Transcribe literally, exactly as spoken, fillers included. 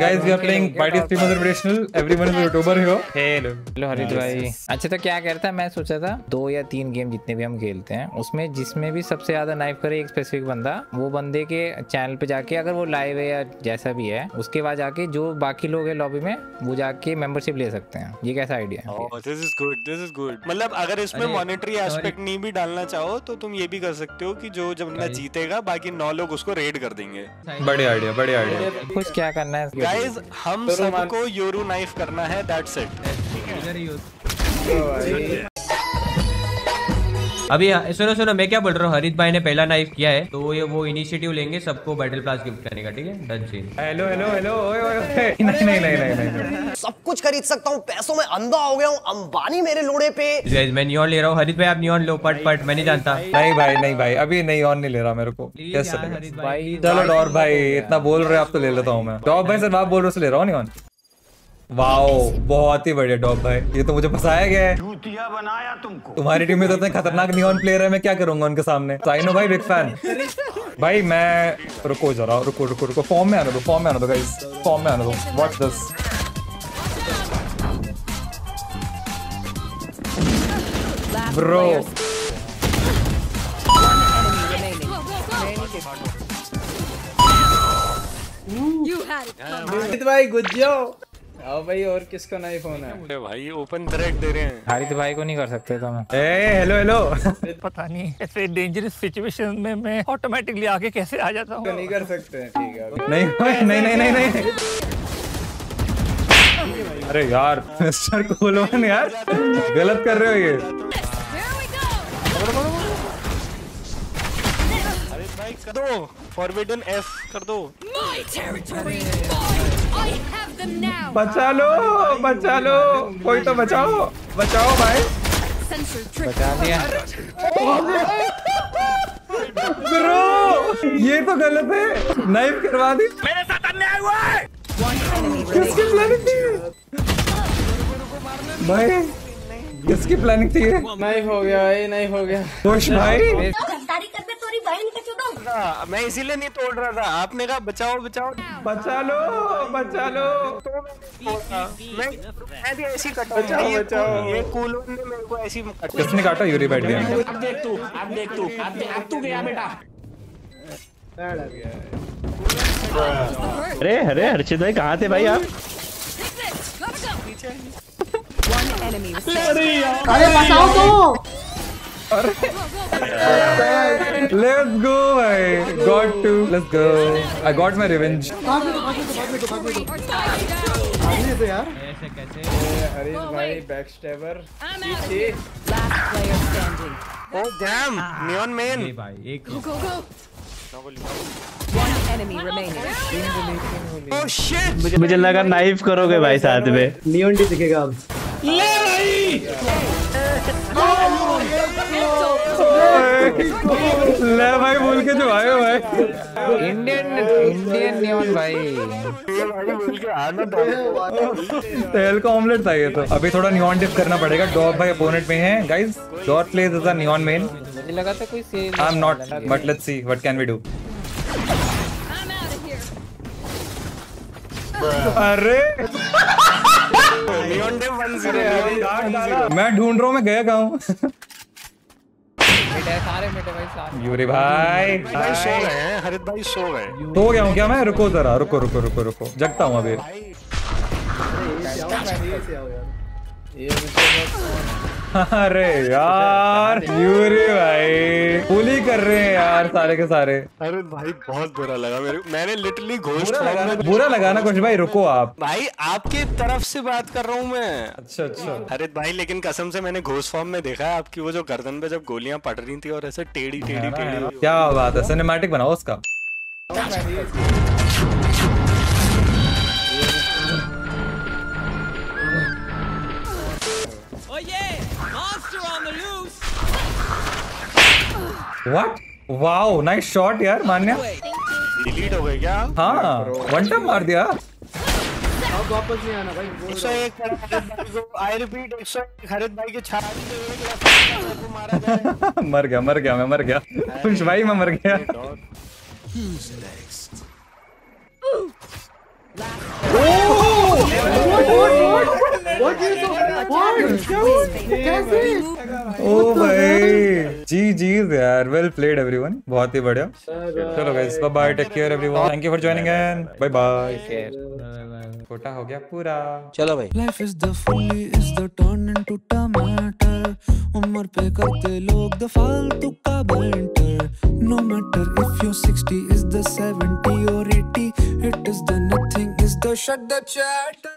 Guys, we are playing Party Stream Invitational. Everyone is YouTuber here. Hello. Hello Harish भाई. अच्छा तो क्या करता है, मैं सोचा था दो या तीन गेम जितने भी हम खेलते हैं उसमें जिसमें भी सबसे ज्यादा नाइफ करे एक स्पेसिफिक बंदा, वो बंदे के चैनल पे जाके अगर वो लाइव है या जैसा भी है उसके बाद जाके जो बाकी लोग हैं लॉबी में वो जाके मेंबरशिप ले सकते हैं। ये कैसा आइडिया है? Oh this is good, this is good. मतलब अगर इसमें मॉनेटरी एस्पेक्ट नहीं भी डालना चाहो तो तुम ये भी कर सकते हो कि जो जब बंदा जीतेगा बाकी नौ लोग उसको रेड कर देंगे। बड़े आइडिया, बड़े आइडिया। कुछ क्या करना है गाइस, हम सबको योरू नाइफ करना है, दैट्स इट। अभी सुनो सुनो मैं क्या बोल रहा हूँ, हरीश भाई ने पहला नाइफ किया है तो ये वो इनिशिएटिव लेंगे सबको बैटल पास गिफ्ट करने का, ठीक है? Done scene. Hello hello hello, ओए ओए नहीं नहीं नहीं नहीं, सब कुछ खरीद सकता हूँ, पैसों में अंधा हो गया हूँ, अंबानी मेरे लोड़े पे। गाइस मैं नियॉन ले रहा हूँ, हरीश भाई आप नियॉन लो पट पट। मैं नहीं जानता। नहीं भाई नहीं भाई, अभी नियॉन नहीं ले रहा मेरे को। चलो डॉर भाई इतना बोल रहे हो आप तो ले लेता हूँ मैं। डॉर भाई सर आप बोल रहे हो ले रहा हूँ नियॉन। वाओ बहुत ही बढ़िया डॉप भाई, ये तो मुझे फंसाया गया है, जूतिया बनाया तुमको। तुम्हारी टीम में तो इतने खतरनाक नियॉन प्लेयर है, मैं क्या करूंगा उनके सामने? साइनो भाई बिग फैन। भाई मैं रुको जरा, रुको रुको रुको, फॉर्म में आने दो, फॉर्म में आने दो गाइस, फॉर्म में आने दो। Watch this. ब्रो हरीश भाई गुड जाओ। आओ भाई, और किसका नाइफ होना है भाई? ओपन थ्रेट दे रहे हैं, हरीश भाई को नहीं कर सकते तो मैं। ए हेलो हेलो। पता नहीं ऐसे डेंजरस सिचुएशन में मैं ऑटोमेटिकली आगे कैसे आ जाता हूँ। तो नहीं कर सकते, ठीक है? नहीं भाई नहीं नहीं नहीं नहीं, अरे यार मिस्टर कोलोन यार गलत कर रहे हो ये। अरे भाई कर दो फॉरबिडन एफ कर दो, बचा लो बचा लो, कोई तो बचाओ बचाओ भाई। बचा दिया ब्रो, ये तो गलत है, नाइफ करवा दी। मेरे साथ अन्याय हुआ है। किसकी प्लानिंग थी भाई? किसकी प्लानिंग थी? नाइफ हो गया भाई, नाइफ हो गया। खुश भाई ना, मैं इसीलिए नहीं तोड़ रहा था, आपने कहा बचाओ बचाओ बचा लो बचा लो तो मैं मैं भी ऐसी कटा। बचाओ बचाओ, ये कूलों ने मेरे को ऐसी किसने काटा? यूरी बैठ गया। अब देख तू अब देख तू अब देख अब तू गया बेटा। अरे अरे हर्षित भाई कहाँ थे भाई आप? अरे बचाओ तो। Let's go, I got to. Let's go. I got my revenge. बाद में तो बाद में तो बाद में तो बाद में तो आने दो यार। ऐसे कैसे? हरीश भाई बैकस्टैबर। Last player standing. Oh damn! Neon man. भाई एक। Go go go. One enemy remaining. Oh shit! मुझे लगा नाइफ करोगे भाई साथ में। नियॉन टी दिखेगा अब। ले भाई। ले भाई बोल के जो आयो भाई, इंडियन इंडियन नियॉन भाई तेल का ऑमलेट था ये तो। अभी थोड़ा नियॉन डिप करना पड़ेगा। डॉग भाई अपोनेंट में है guys, dog plays as a neon main. मुझे लगा था कोई save I am not, but let's see what can we do. अरे नियॉन डिप वन जीरो, मैं ढूंढ रहा हूं मैं गया कहां। सारे मिटे भाई सारे। यूरी भाई भाई सो गए हैं, हरीश भाई सो गए। सो गया हूँ क्या मैं? रुको जरा, रुको रुको रुको रुको, जगता हूँ अभी। अरे यार यूरी भाई पूरी कर रहे हैं यार सारे के सारे। अरे भाई बहुत बुरा लगा मेरे, मैंने लिटरली घोस्ट लगा बुरा लगा ना कुछ भाई। रुको आप भाई, आपके तरफ से बात कर रहा हूँ मैं। अच्छा अच्छा अरे भाई, लेकिन कसम से मैंने घोस्ट फॉर्म में देखा है आपकी वो जो गर्दन पे जब गोलियां पड़ रही थी और ऐसे टेढ़ी टेढ़ी टेढ़ी। क्या बात है, सिनेमैटिक बनाओ उसका। What? Wow, nice shot यार मान्या। Delete हो गए क्या? हाँ, one time मार दिया। अब वापस नहीं आना भाई। I repeat, एक सौ एक हरीश भाई के छाती से एक लात को मारा जाए। मर गया मर गया मैं मर गया। खुश भाई मैं मर गया। जी जी यार, वेल प्लेड एवरीवन, बहुत ही बढ़िया। चलो guys, bye bye, take care everyone, thank you for joining and bye bye. Quota हो गया पूरा। चलो भाई, life is the fully is the turn into टमाटर, उम्र पे करते लोग द फालतू का banter, no matter if you sixty is the seventy और eighty, it is the nothing is the shut the chat.